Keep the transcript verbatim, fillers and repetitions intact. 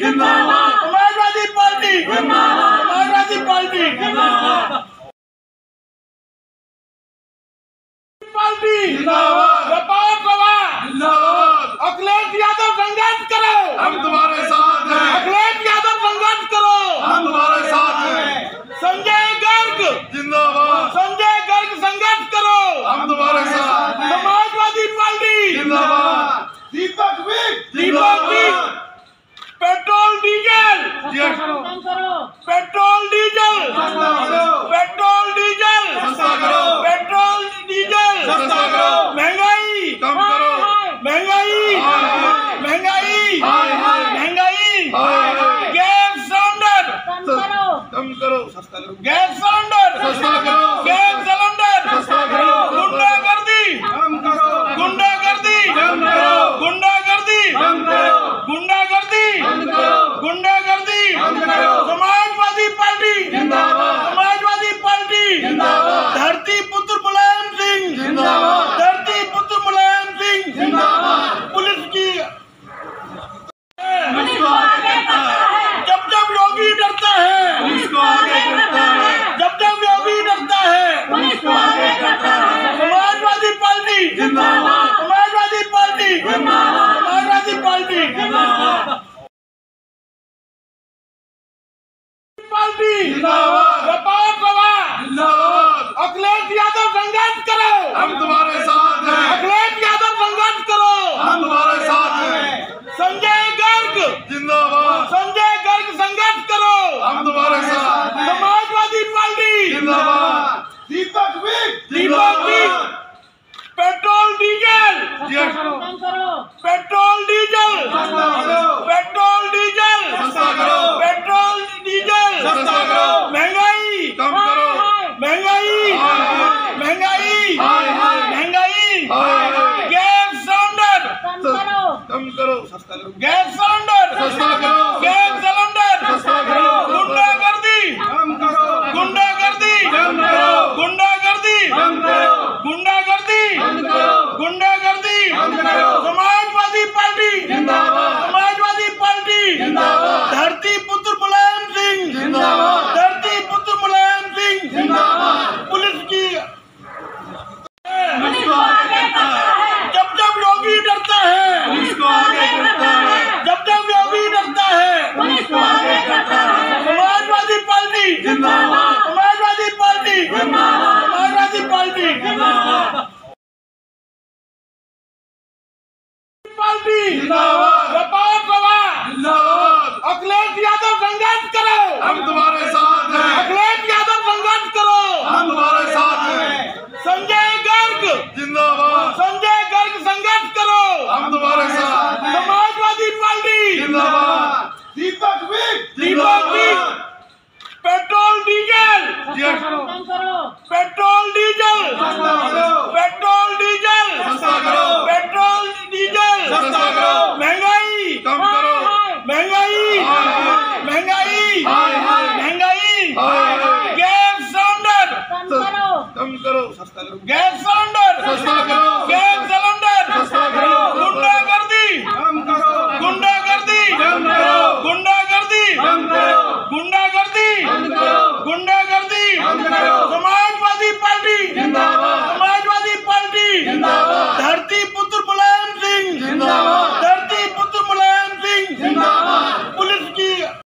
जिंदाबाद, समाजवादी पार्टी जिंदाबाद, समाजवादी पार्टी जिंदाबाद, पार्टी जिंदाबाद, व्यापार सभा जिंदाबाद, अखिलेश यादव संघर्ष करो, हम तुम्हारे साथ हैं, अखिलेश यादव संघर्ष करो, हम तुम्हारे साथ हैं, संजय गर्ग जिंदाबाद, संजय गर्ग संघर्ष करो, हम तुम्हारे साथ हैं, समाजवादी पार्टी जिंदाबाद, दीपक विक दीपक विक petrol diesel petrol diesel petrol diesel petrol diesel महंगाई महंगाई महंगाई महंगाई गैस सिलेंडर कम करो, गैस सिलेंडर गैस सिलेंडर गुंडागर्दी गुंडागर्दी गुंडागर्दी गुंडागर्दी गुंडागर्दी समाजवादी पार्टी जिंदाबाद, समाजवादी पार्टी जिंदाबाद, धरती पुत्र मुलायम सिंह जिंदाबाद, धरती पुत्र मुलायम सिंह जिंदाबाद, पुलिस की जब जब योगी डरता है पुलिस को आगे करता है, जब जब योगी डरता है पुलिस को आगे करता है, समाजवादी पार्टी जिंदाबाद, समाजवादी पार्टी जिंदाबाद, समाजवादी पार्टी जिंदाबाद, पार्टी जिंदाबाद, व्यापार सभा जिंदाबाद, अखिलेश यादव संघर्ष करो, हम तुम्हारे साथ हैं, अखिलेश यादव संघर्ष करो, हम तुम्हारे साथ हैं, संजय गर्ग जिंदाबाद, संजय गर्ग संघर्ष करो, हम तुम्हारे साथ हैं, समाजवादी पार्टी जिंदाबाद, दीपक विक दीपक विक petrol diesel petrol diesel petrol diesel petrol diesel महंगाई महंगाई महंगाई महंगाई गैस सिलेंडर कम करो, गैस सिलेंडर गैस सिलेंडर गुंडागर्दी गुंडागर्दी गुंडागर्दी गुंडागर्दी गुंडागर्दी समाजवादी पार्टी जिंदाबाद, समाजवादी पार्टी जिंदाबाद, धरती पुत्र मुलायम सिंह जिंदाबाद, धरती पुत्र मुलायम सिंह जिंदाबाद, पुलिस की जब जब योगी डरता है पुलिस को आगे करता है, जब जब योगी डरता है पुलिस को आगे करता है, समाजवादी पार्टी जिंदाबाद, समाजवादी पार्टी जिंदाबाद, समाजवादी पार्टी जिंदाबाद, पार्टी जिंदाबाद, व्यापार सभा जिंदाबाद, अखिलेश यादव संघर्ष करो, हम तुम्हारे साथ हैं, अखिलेश यादव संघर्ष करो, हम तुम्हारे साथ हैं, संजय गर्ग जिंदाबाद, संजय गर्ग संघर्ष करो, हम तुम्हारे साथ हैं, समाजवादी पार्टी जिंदाबाद, दीपक विक दीपक विक petrol diesel petrol diesel petrol diesel petrol diesel महंगाई महंगाई महंगाई महंगाई गैस सिलेंडर कम करो, गैस सिलेंडर